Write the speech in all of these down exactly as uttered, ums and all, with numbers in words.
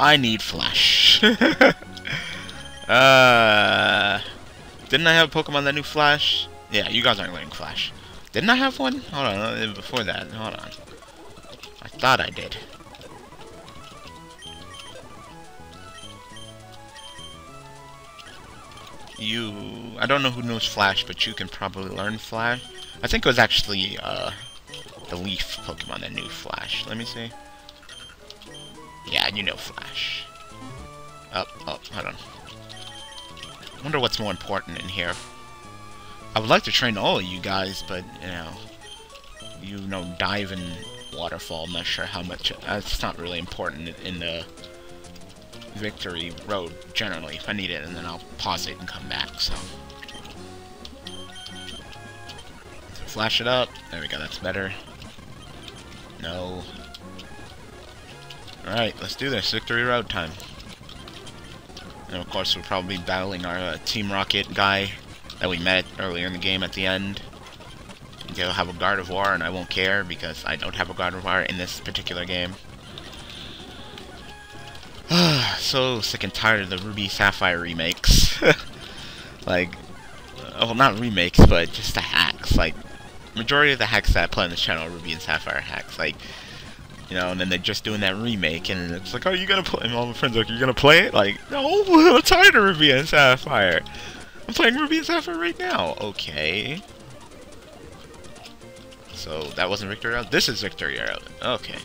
I need Flash. uh, didn't I have a Pokemon that knew Flash? Yeah, you guys aren't learning Flash. Didn't I have one? Hold on, before that. Hold on. I thought I did. You... I don't know who knows Flash, but you can probably learn Flash. I think it was actually, uh... the Leaf Pokemon that knew Flash. Let me see. Yeah, you know Flash. Oh, oh, hold on. I wonder what's more important in here. I would like to train all of you guys, but, you know... You know, dive and waterfall, I'm not sure how much... That's not really important in the... Victory Road, generally, if I need it, and then I'll pause it and come back, so... Flash it up. There we go, that's better. No. Alright, let's do this. Victory Road time. And of course, we'll probably be battling our uh, Team Rocket guy that we met earlier in the game at the end. They'll have a Gardevoir, and I won't care because I don't have a Gardevoir in this particular game. So sick and tired of the Ruby Sapphire remakes. Like, oh, not remakes, but just the hacks. Like, majority of the hacks that I play on this channel are Ruby and Sapphire hacks. Like, you know, and then they're just doing that remake, and it's like, oh, you gonna play? And all my friends are like, you gonna play it? Like, no, I'm tired of Ruby and Sapphire. I'm playing Ruby and Sapphire right now. Okay. So that wasn't Victor Yarrow. This is Victor Yarrow. Okay.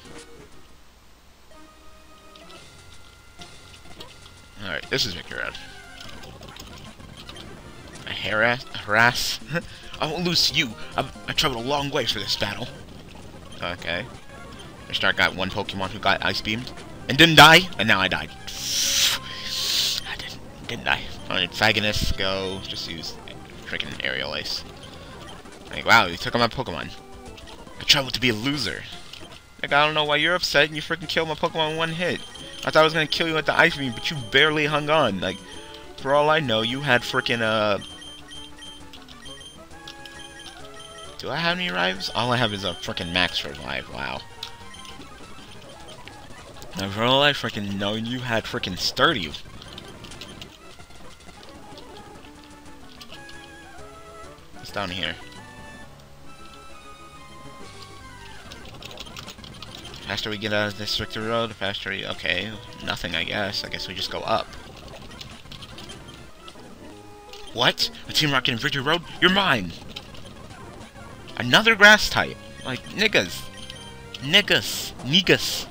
Alright, this is Victor Yarrow. I harass... harass. I won't lose to you. I've, I traveled a long way for this battle. Okay. First I got one Pokemon who got Ice Beamed. And didn't die, and now I died. I didn't, didn't die. Alright, Faginus, go. Just use freaking Aerial Ace. Like, wow, you took on my Pokemon. I traveled to be a loser. Like, I don't know why you're upset and you freaking killed my Pokemon in one hit. I thought I was gonna kill you with the Ice Beam, but you barely hung on. Like, for all I know, you had freaking, uh... do I have any revives? All I have is a freaking max revive, wow. Now, for all I freaking know, you had freaking Sturdy. What's down here? The faster we get out of this Victory Road, the faster we... Okay, nothing, I guess. I guess we just go up. What? A Team Rocket and Victory Road? You're mine! Another grass type! Like, niggas! Niggas! Niggas!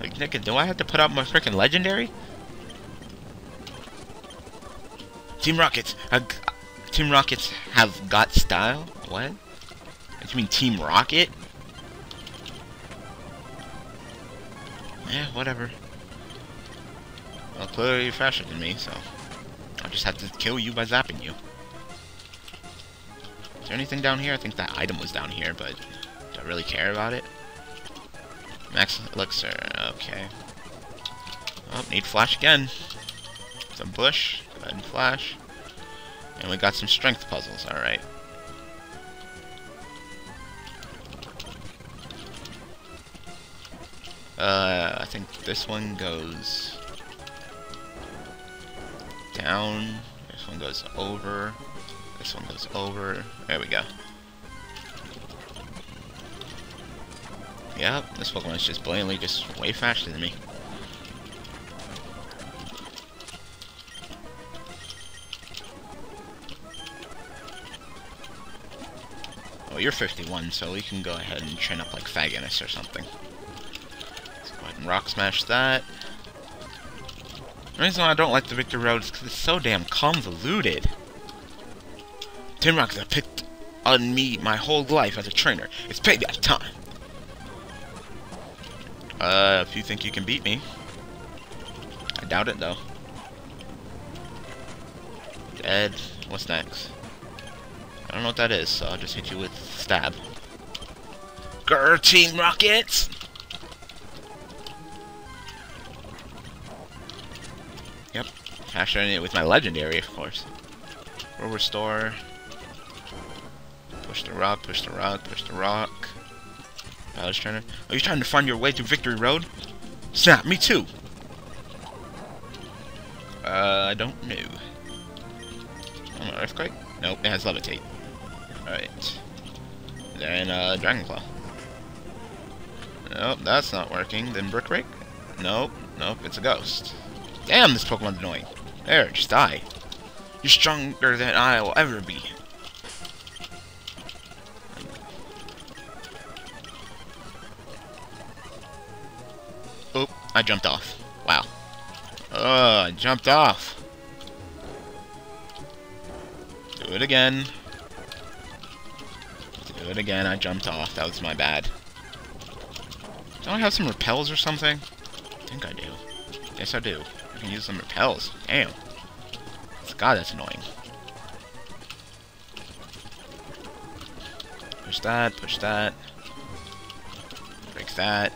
Like, nigga, do I have to put out my freaking legendary? Team Rockets! Uh, Team Rockets have got style? What? You mean Team Rocket? Yeah, whatever. Well, clearly you're faster than me, so... I'll just have to kill you by zapping you. Is there anything down here? I think that item was down here, but... do I really care about it? Max Elixir, okay. Oh, need Flash again. Some Bush, go ahead and Flash. And we got some Strength puzzles, alright. Uh, I think this one goes down, this one goes over, this one goes over, there we go. Yep, this Pokemon is just blatantly just way faster than me. Oh, you're fifty-one, so we can go ahead and train up like Faginus or something. Rock smash that. The reason why I don't like the Victor Road is because it's so damn convoluted. Team Rockets have picked on me my whole life as a trainer. It's payback time. Uh, if you think you can beat me. I doubt it, though. Dead. What's next? I don't know what that is, so I'll just hit you with stab. Grr, Team Rockets! Yep, faster than it with my legendary, of course. We'll restore. Push the rock, push the rock, push the rock. Battle's trainer. Are you trying to find your way to Victory Road? Snap, me too! Uh, I don't know. Oh, an earthquake? Nope, it has levitate. Alright. Then, uh, dragon claw. Nope, that's not working. Then brick break? Nope, nope, it's a ghost. Damn, this Pokemon's annoying. There, just die. You're stronger than I will ever be. Oop, I jumped off. Wow. Ugh, I jumped off. Do it again. Do it again, I jumped off. That was my bad. Don't I have some repels or something? I think I do. Yes, I do. I can use some repels. Damn. God, that's annoying. Push that, push that. Break that.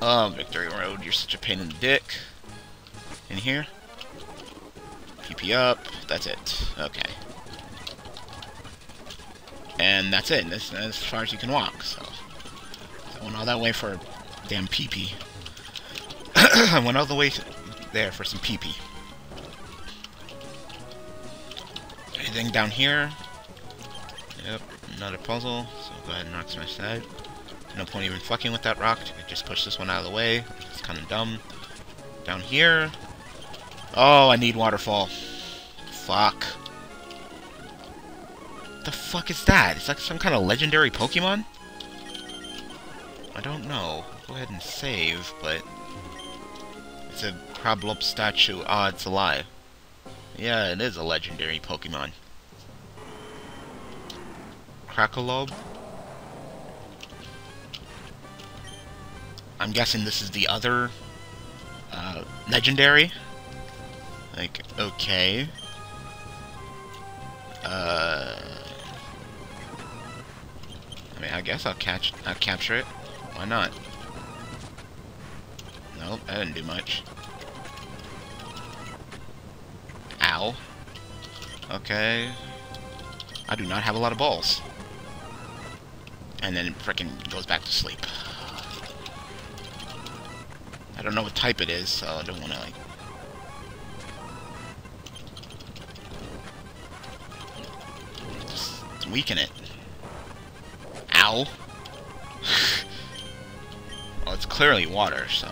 Oh, Victor Yarrow, you're such a pain in the dick. In here. P P up. That's it. Okay. And that's it. That's as far as you can walk, so. I went all that way for a damn P P. I went all the way there for some P P. Anything down here? Yep, another puzzle, so go ahead and rock smash that. No point even fucking with that rock, you could just push this one out of the way. It's kind of dumb. Down here. Oh, I need waterfall. Fuck. What the fuck is that? It's like some kind of legendary Pokemon? I don't know. Go ahead and save, but... It's a Kraklob statue. Ah, it's alive. Yeah, it is a legendary Pokemon. Kraklob? I'm guessing this is the other uh, legendary. Like, okay. Uh, I mean, I guess I'll catch, I'll capture it. Why not? Nope, that didn't do much. Ow. Okay. I do not have a lot of balls. And then it frickin' goes back to sleep. I don't know what type it is, so I don't wanna, like... Just weaken it. Ow! Well, it's clearly water, so...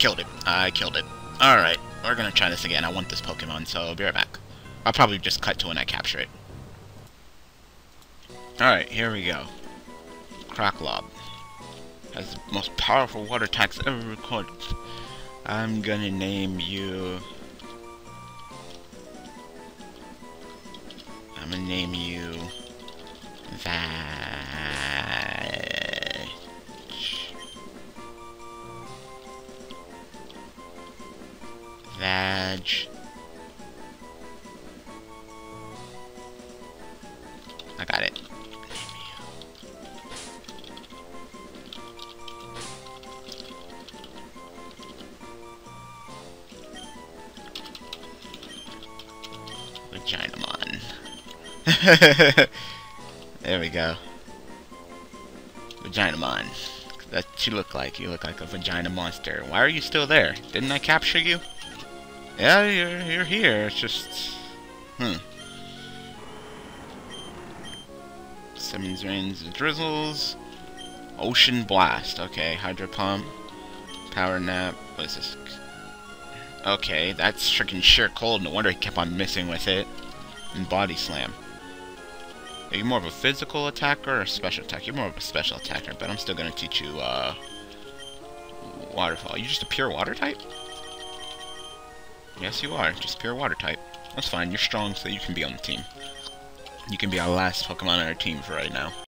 Killed it. I killed it. Alright, we're gonna try this again. I want this Pokemon, so I'll be right back. I'll probably just cut to when I capture it. Alright, here we go. Kraklob. Has the most powerful water attacks ever recorded. I'm gonna name you... I'm gonna name you... that. Vag. I got it. Vaginamon. There we go. Vaginamon. That's what you look like. You look like a vagina monster. Why are you still there? Didn't I capture you? Yeah, you're, you're here, it's just... Hmm. Simmons Rains and Drizzles. Ocean Blast. Okay, Hydro Pump. Power Nap. What is this? Okay, that's freaking sheer cold. No wonder he kept on missing with it. And Body Slam. Are you more of a physical attacker or a special attacker? You're more of a special attacker, but I'm still gonna teach you, uh... Waterfall. Are you just a pure water type? Yes, you are. Just pure water type. That's fine. You're strong, so you can be on the team. You can be our last Pokemon on our team for right now.